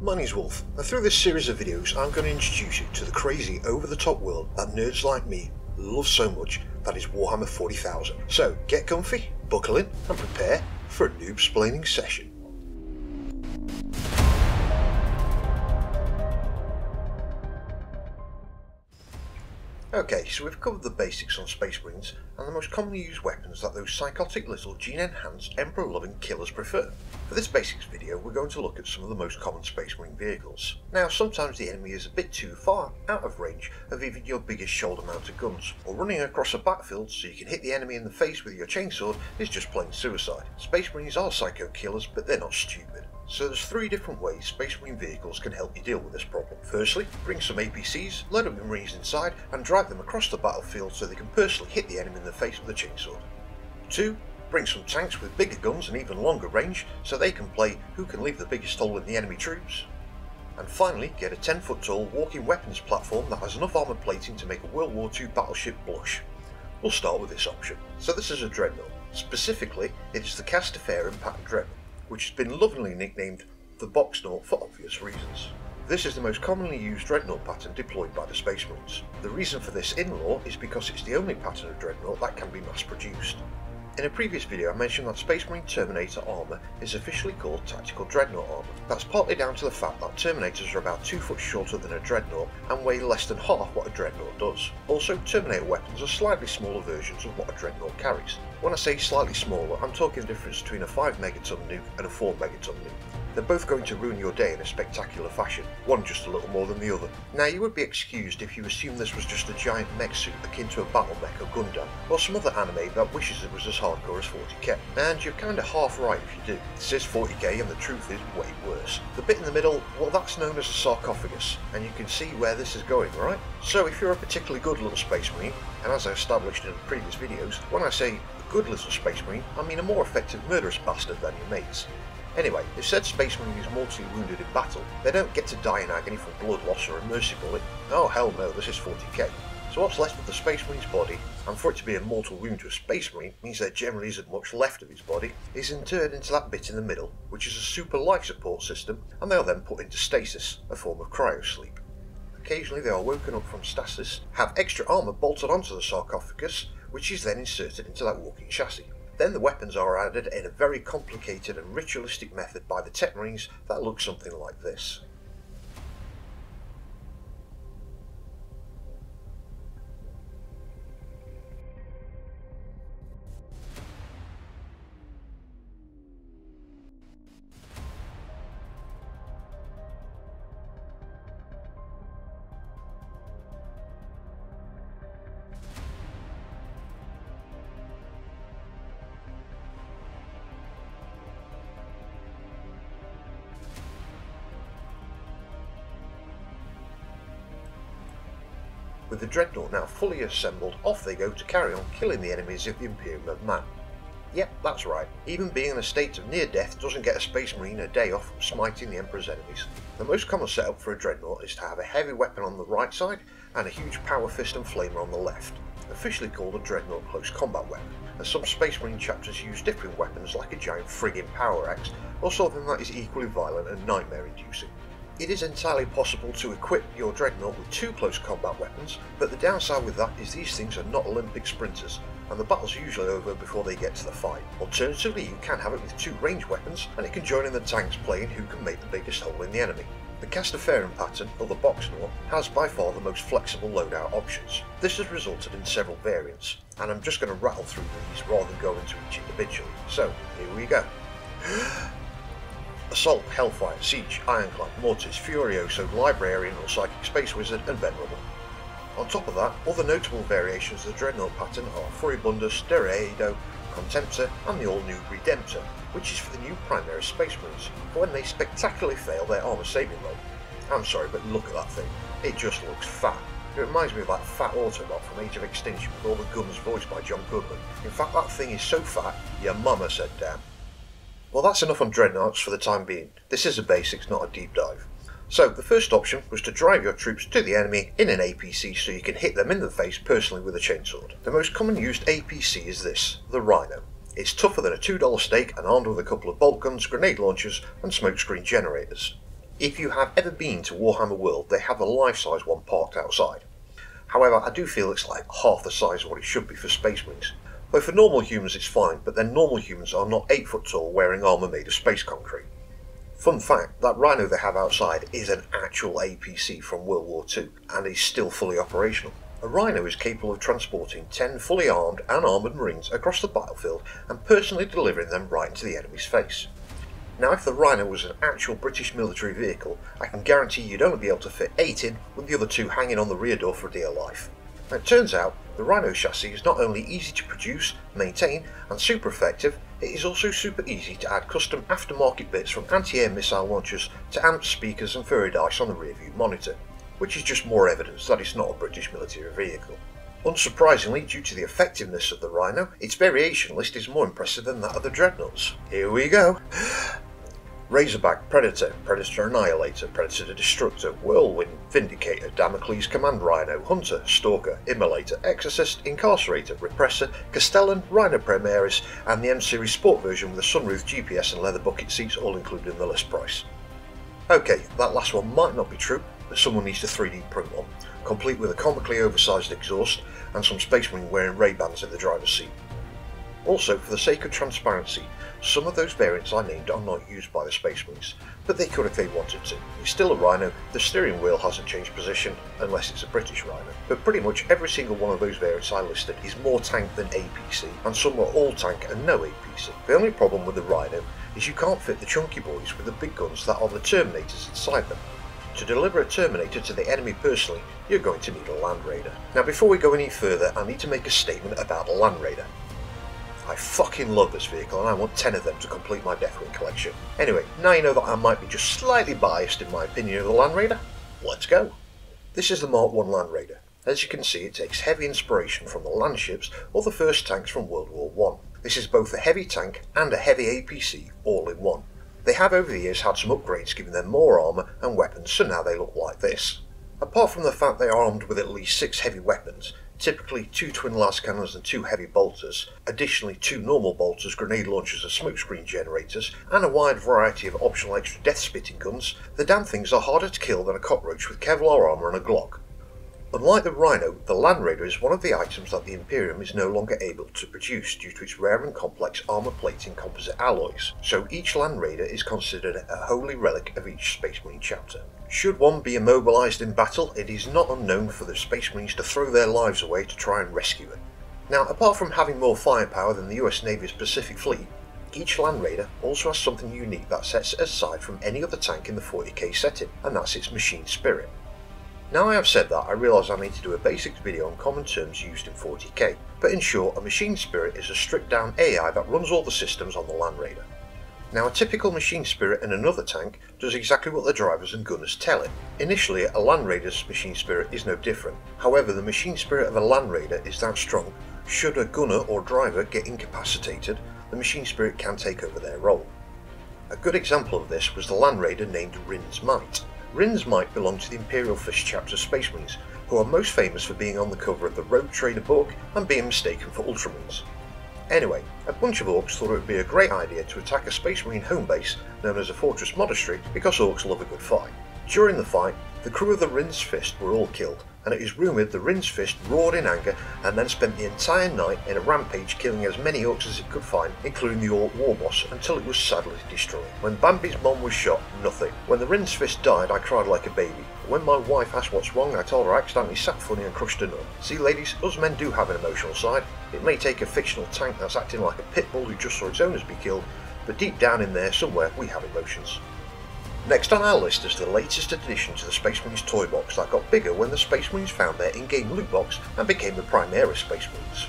My name's Wolf, and through this series of videos I'm going to introduce you to the crazy over-the-top world that nerds like me love so much, that is Warhammer 40,000. So get comfy, buckle in and prepare for a noob-splaining session. Okay, so we've covered the basics on Space Marines and the most commonly used weapons that those psychotic little gene-enhanced emperor-loving killers prefer. For this basics video we're going to look at some of the most common Space Marine vehicles. Now sometimes the enemy is a bit too far out of range of even your biggest shoulder-mounted guns, or running across a battlefield so you can hit the enemy in the face with your chainsword is just plain suicide. Space Marines are psycho killers, but they're not stupid. So there's three different ways Space Marine vehicles can help you deal with this problem. Firstly, bring some APCs, load up the Marines inside and drive them across the battlefield so they can personally hit the enemy in the face with a chainsword. 2. Bring some tanks with bigger guns and even longer range so they can play who can leave the biggest hole in the enemy troops. And finally, get a 10-foot tall walking weapons platform that has enough armour plating to make a World War II battleship blush. We'll start with this option. So this is a Dreadnought. Specifically, it is the Cast Affair Impact Dreadnought, which has been lovingly nicknamed the Boxnought for obvious reasons. This is the most commonly used Dreadnought pattern deployed by the Space Marines. The reason for this in law is because it's the only pattern of Dreadnought that can be mass produced. In a previous video I mentioned that Space Marine Terminator armor is officially called Tactical Dreadnought armor. That's partly down to the fact that Terminators are about 2 foot shorter than a Dreadnought and weigh less than half what a Dreadnought does. Also, Terminator weapons are slightly smaller versions of what a Dreadnought carries. When I say slightly smaller, I'm talking the difference between a 5 megaton nuke and a 4 megaton nuke. They're both going to ruin your day in a spectacular fashion, one just a little more than the other. Now you would be excused if you assumed this was just a giant mech suit akin to a battle mech or Gundam, or some other anime that wishes it was as hardcore as 40k, and you're kinda half right if you do. This is 40k and the truth is way worse. The bit in the middle, well, that's known as a sarcophagus, and you can see where this is going, right? So if you're a particularly good little Space Marine, and as I established in previous videos, when I say a good little Space Marine, I mean a more effective murderous bastard than your mates. Anyway, if said Space Marine is mortally wounded in battle, they don't get to die in agony from blood loss or a mercy bullet. Oh hell no, this is 40k. So what's left of the Space Marine's body, and for it to be a mortal wound to a Space Marine means there generally isn't much left of his body, is interred into that bit in the middle, which is a super life support system, and they are then put into stasis, a form of cryosleep. Occasionally they are woken up from stasis, have extra armour bolted onto the sarcophagus, which is then inserted into that walking chassis. Then the weapons are added in a very complicated and ritualistic method by the Techmarines that looks something like this. With the Dreadnought now fully assembled, off they go to carry on killing the enemies of the Imperium of Man. Yep, that's right, even being in a state of near death doesn't get a Space Marine a day off from smiting the Emperor's enemies. The most common setup for a Dreadnought is to have a heavy weapon on the right side and a huge power fist and flamer on the left, officially called a Dreadnought Close Combat Weapon, and some Space Marine chapters use different weapons like a giant friggin' power axe or something that is equally violent and nightmare inducing. It is entirely possible to equip your Dreadnought with 2 close combat weapons, but the downside with that is these things are not Olympic sprinters, and the battle's usually over before they get to the fight. Alternatively, you can have it with 2 range weapons, and it can join in the tanks playing who can make the biggest hole in the enemy. The Castaferrum pattern, or the Boxnought, has by far the most flexible loadout options. This has resulted in several variants, and I'm just going to rattle through these rather than go into each individually. So, here we go. Assault, Hellfire, Siege, Ironclad, Mortis, Furioso, Librarian or Psychic Space Wizard and Venerable. On top of that, other notable variations of the Dreadnought pattern are Furibundus, Dereado, Contemptor and the all-new Redemptor, which is for the new Primaris Space Marines, for when they spectacularly fail their armour saving role. I'm sorry, but look at that thing, it just looks fat. It reminds me of that fat Autobot from Age of Extinction with all the guns voiced by John Goodman. In fact, that thing is so fat, your mama said damn. Well, that's enough on Dreadnoughts for the time being. This is a basics, not a deep dive. So, the first option was to drive your troops to the enemy in an APC so you can hit them in the face personally with a chainsword. The most common used APC is this, the Rhino. It's tougher than a $2 steak and armed with a couple of bolt guns, grenade launchers and smokescreen generators. If you have ever been to Warhammer World, they have a life-size one parked outside. However, I do feel it's like half the size of what it should be for Space Marines. Though for normal humans it's fine, but then normal humans are not 8 foot tall wearing armour made of space concrete. Fun fact, that Rhino they have outside is an actual APC from World War II, and is still fully operational. A Rhino is capable of transporting 10 fully armed and armoured Marines across the battlefield and personally delivering them right into the enemy's face. Now if the Rhino was an actual British military vehicle, I can guarantee you'd only be able to fit 8 in, with the other 2 hanging on the rear door for dear life. Now it turns out, the Rhino chassis is not only easy to produce, maintain and super effective, it is also super easy to add custom aftermarket bits from anti-air missile launchers to amps, speakers and Furidice on the rearview monitor, which is just more evidence that it's not a British military vehicle. Unsurprisingly, due to the effectiveness of the Rhino, its variation list is more impressive than that of the Dreadnoughts. Here we go! Razorback, Predator, Predator Annihilator, Predator Destructor, Whirlwind, Vindicator, Damocles Command Rhino, Hunter, Stalker, Immolator, Exorcist, Incarcerator, Repressor, Castellan, Rhino Primaris, and the M-Series Sport version with a sunroof, GPS and leather bucket seats all included in the list price. Okay, that last one might not be true, but someone needs to 3D print one, complete with a comically oversized exhaust and some Space Marine wearing Ray-Bans in the driver's seat. Also, for the sake of transparency, some of those variants I named are not used by the Space Marines, but they could if they wanted to. It's still a Rhino, the steering wheel hasn't changed position, unless it's a British Rhino, but pretty much every single one of those variants I listed is more tank than APC, and some are all tank and no APC. The only problem with the Rhino is you can't fit the chunky boys with the big guns that are the Terminators inside them. To deliver a Terminator to the enemy personally, you're going to need a Land Raider. Now before we go any further, I need to make a statement about the Land Raider. I fucking love this vehicle and I want 10 of them to complete my Deathwing collection. Anyway, now you know that I might be just slightly biased in my opinion of the Land Raider, let's go! This is the Mark 1 Land Raider. As you can see, it takes heavy inspiration from the land ships or the first tanks from World War I. This is both a heavy tank and a heavy APC all in one. They have over the years had some upgrades giving them more armour and weapons, so now they look like this. Apart from the fact they are armed with at least 6 heavy weapons, typically 2 twin las cannons and 2 heavy bolters, additionally 2 normal bolters, grenade launchers and smokescreen generators, and a wide variety of optional extra death-spitting guns, the damn things are harder to kill than a cockroach with Kevlar armour and a Glock. Unlike the Rhino, the Land Raider is one of the items that the Imperium is no longer able to produce due to its rare and complex armour plating composite alloys, so each Land Raider is considered a holy relic of each Space Marine chapter. Should one be immobilised in battle, it is not unknown for the Space Marines to throw their lives away to try and rescue it. Now, apart from having more firepower than the US Navy's Pacific Fleet, each Land Raider also has something unique that sets it aside from any other tank in the 40k setting, and that's its machine spirit. Now I have said that, I realise I need to do a basics video on common terms used in 40k, but in short, a machine spirit is a stripped down AI that runs all the systems on the Land Raider. Now a typical machine spirit in another tank does exactly what the drivers and gunners tell it. Initially a Land Raider's machine spirit is no different, however the machine spirit of a Land Raider is that strong, should a gunner or driver get incapacitated, the machine spirit can take over their role. A good example of this was the Land Raider named Rynn's Might. Rynn's Might belonged to the Imperial Fist chapter Space Marines, who are most famous for being on the cover of the Rogue Trader book and being mistaken for Ultramarines. Anyway, a bunch of Orcs thought it would be a great idea to attack a Space Marine home base known as a fortress monastery because Orcs love a good fight. During the fight, the crew of the Rynn's Fist were all killed, and it is rumoured the Rynn's Fist roared in anger and then spent the entire night in a rampage killing as many Orcs as it could find, including the Orc War Boss, until it was sadly destroyed. When Bambi's mom was shot, nothing. When the Rynn's Fist died, I cried like a baby. When my wife asked what's wrong, I told her I accidentally sat funny and crushed a nut. See ladies, us men do have an emotional side. It may take a fictional tank that's acting like a pit bull who just saw its owners be killed, but deep down in there somewhere we have emotions. Next on our list is the latest addition to the Space Marines toy box that got bigger when the Space Marines found their in-game loot box and became the Primaris Space Marines.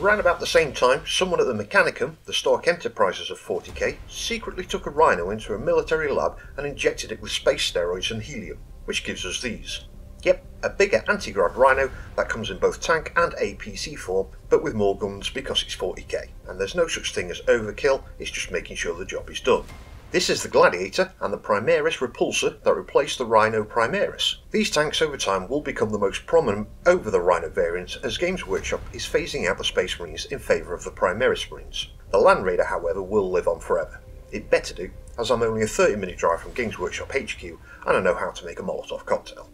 Around about the same time, someone at the Mechanicum, the Stark Enterprises of 40k, secretly took a Rhino into a military lab and injected it with space steroids and helium, which gives us these. Yep, a bigger anti-grav Rhino that comes in both tank and APC form, but with more guns because it's 40k, and there's no such thing as overkill, it's just making sure the job is done. This is the Gladiator and the Primaris Repulsor that replaced the Rhino Primaris. These tanks over time will become the most prominent over the Rhino variants as Games Workshop is phasing out the Space Marines in favour of the Primaris Marines. The Land Raider however will live on forever. It better do, as I'm only a 30-minute drive from Games Workshop HQ and I know how to make a Molotov cocktail.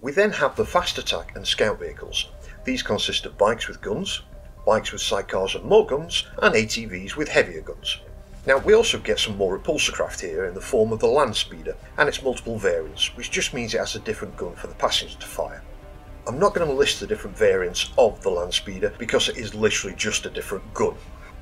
We then have the fast attack and scout vehicles. These consist of bikes with guns, bikes with sidecars and more guns, and ATVs with heavier guns. Now we also get some more repulsor craft here in the form of the land speeder and its multiple variants, which just means it has a different gun for the passenger to fire. I'm not going to list the different variants of the land speeder because it is literally just a different gun.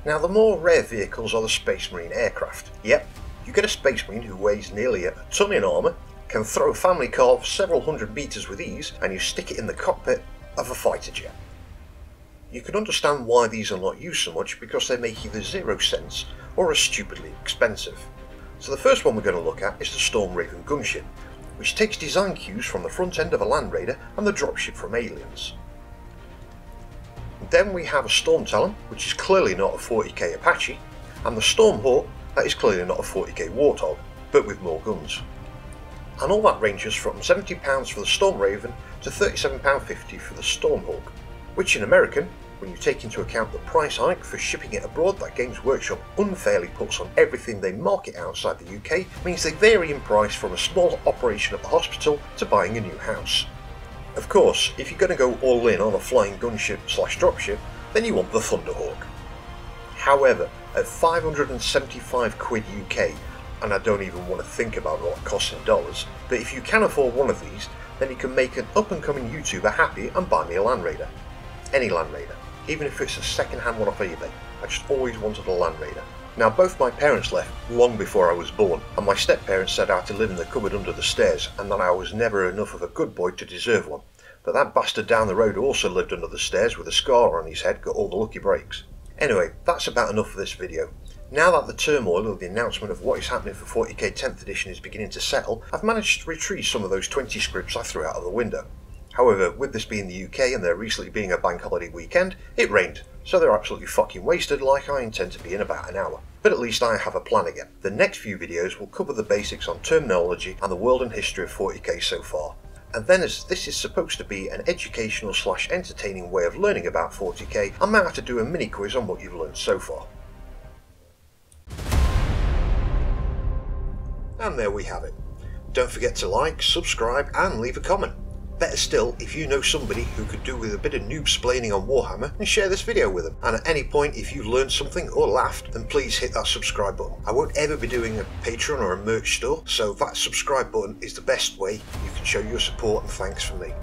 Now the more rare vehicles are the Space Marine aircraft. Yep, you get a Space Marine who weighs nearly a ton in armour, can throw family car several hundred metres with ease, and you stick it in the cockpit of a fighter jet. You can understand why these are not used so much because they make either zero sense or are stupidly expensive. So the first one we're going to look at is the Storm Raven gunship, which takes design cues from the front end of a Land Raider and the dropship from Aliens. Then we have a Storm Talon, which is clearly not a 40k Apache, and the Storm Hawk, that is clearly not a 40k Warthog, but with more guns. And all that ranges from £70 for the Storm Raven to £37.50 for the Storm Hawk, which in American, when you take into account the price hike for shipping it abroad that Games Workshop unfairly puts on everything they market outside the UK, means they vary in price from a small operation at the hospital to buying a new house. Of course, if you're going to go all in on a flying gunship slash dropship, then you want the Thunderhawk. However, at £575 UK, and I don't even want to think about what it costs in dollars, but if you can afford one of these, then you can make an up-and-coming YouTuber happy and buy me a Land Raider. Any Land Raider, even if it's a second-hand one off eBay. I just always wanted a Land Raider. Now both my parents left long before I was born, and my step-parents said I had to live in the cupboard under the stairs and that I was never enough of a good boy to deserve one, but that bastard down the road who also lived under the stairs with a scar on his head got all the lucky breaks. Anyway, that's about enough for this video. Now that the turmoil of the announcement of what is happening for 40k 10th edition is beginning to settle, I've managed to retrieve some of those 20 scripts I threw out of the window. However, with this being the UK and there recently being a bank holiday weekend, it rained, so they're absolutely fucking wasted like I intend to be in about an hour. But at least I have a plan again. The next few videos will cover the basics on terminology and the world and history of 40k so far. And then, as this is supposed to be an educational slash entertaining way of learning about 40k, I might have to do a mini quiz on what you've learned so far. And there we have it. Don't forget to like, subscribe and leave a comment. Better still, if you know somebody who could do with a bit of noobsplaining on Warhammer, and share this video with them. And at any point if you've learned something or laughed, then please hit that subscribe button. I won't ever be doing a Patreon or a merch store, so that subscribe button is the best way you can show your support and thanks from me.